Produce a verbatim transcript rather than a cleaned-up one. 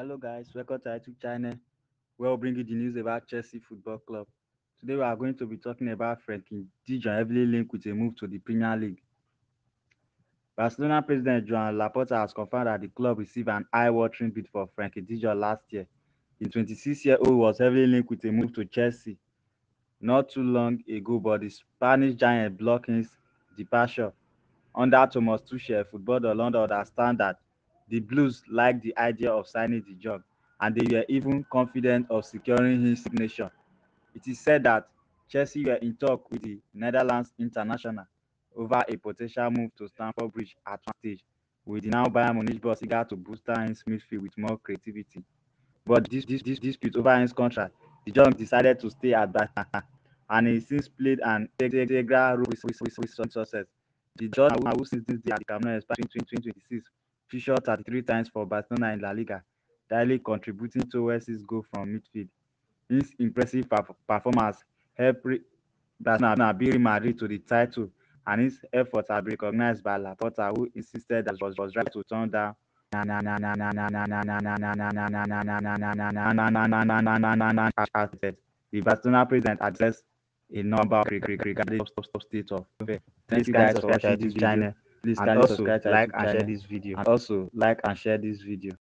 Hello guys, welcome to our YouTube channel. We'll bring you the news about Chelsea Football Club. Today we are going to be talking about Frenkie de Jong heavily linked with a move to the Premier League. Barcelona president Joan Laporta has confirmed that the club received an eye-watering bid for Frenkie de Jong last year. The twenty-six-year-old was heavily linked with a move to Chelsea not too long ago, but the Spanish giant blocked his departure. Under Thomas Tuchel, Football Holland understand that the Blues liked the idea of signing De Jong, and they were even confident of securing his signature. It is said that Chelsea were in talk with the Netherlands International over a potential move to Stamford Bridge at one stage, with the now Bayern Munich boss eager to boost his midfield with more creativity. But this, this, this dispute over his contract, De Jong decided to stay at Barcelona, and he since played an integral role with some success. De Jong, who since they had the Camp Nou expansion in twenty twenty-six, featured thirty-three times for Barcelona in La Liga, directly contributing towards his goal from midfield. His impressive performance helped Barcelona beat Real Madrid to the title, and his efforts have been recognized by Laporta, who insisted that it was, was right to turn down the Barcelona president addressed a number of regarding state of affairs. Thank you guys for watching this channel. Please and also subscribe like and share this video. And also like and share this video.